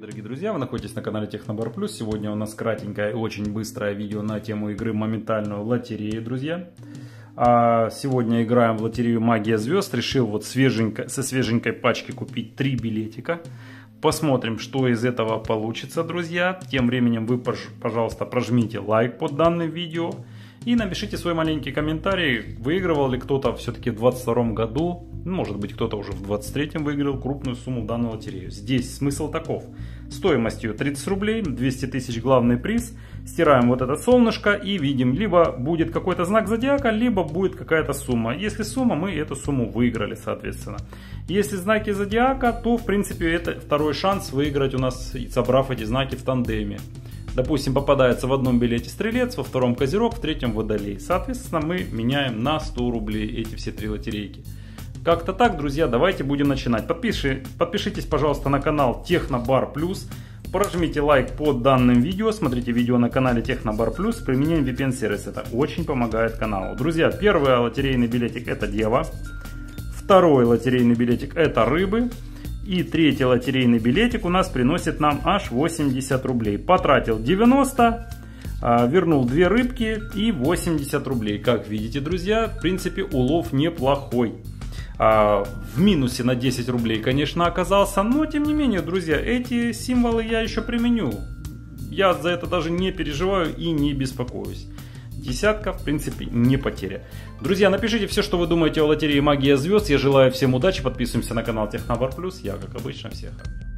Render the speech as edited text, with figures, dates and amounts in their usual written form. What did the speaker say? Привет, дорогие друзья! Вы находитесь на канале Техно Бар Плюс. Сегодня у нас кратенькое и очень быстрое видео на тему игры «Моментальную лотерею», друзья. Сегодня играем в лотерею «Магия Звезд». Решил вот со свеженькой пачки купить 3 билетика. Посмотрим, что из этого получится, друзья. Тем временем вы, пожалуйста, прожмите лайк под данным видео и напишите свой маленький комментарий, выигрывал ли кто-то все-таки в 2022 году, может быть, кто-то уже в 2023 выиграл крупную сумму в данную лотерею. Здесь смысл таков: стоимостью 30 рублей, 200 тысяч главный приз, стираем вот это солнышко и видим, либо будет какой-то знак зодиака, либо будет какая-то сумма. Если сумма, мы эту сумму выиграли, соответственно. Если знаки зодиака, то, в принципе, это второй шанс выиграть у нас, собрав эти знаки в тандеме. Допустим, попадается в одном билете стрелец, во втором козерог, в третьем водолей. Соответственно, мы меняем на 100 рублей эти все три лотерейки. Как-то так, друзья, давайте будем начинать. Подпишитесь, пожалуйста, на канал Техно Бар Плюс. Прожмите лайк под данным видео. Смотрите видео на канале Техно Бар Плюс с применением VPN-сервис. Это очень помогает каналу. Друзья, первый лотерейный билетик — это дева. Второй лотерейный билетик — это рыбы. И третий лотерейный билетик у нас приносит нам аж 80 рублей. Потратил 90, вернул 2 рыбки и 80 рублей. Как видите, друзья, в принципе, улов неплохой. В минусе на 10 рублей, конечно, оказался. Но, тем не менее, друзья, эти символы я еще применю. Я за это даже не переживаю и не беспокоюсь. Десятка, в принципе, не потеря. Друзья, напишите все, что вы думаете о лотерее «Магия Звезд». Я желаю всем удачи. Подписываемся на канал Техно Бар Плюс. Я, как обычно, всех обнял.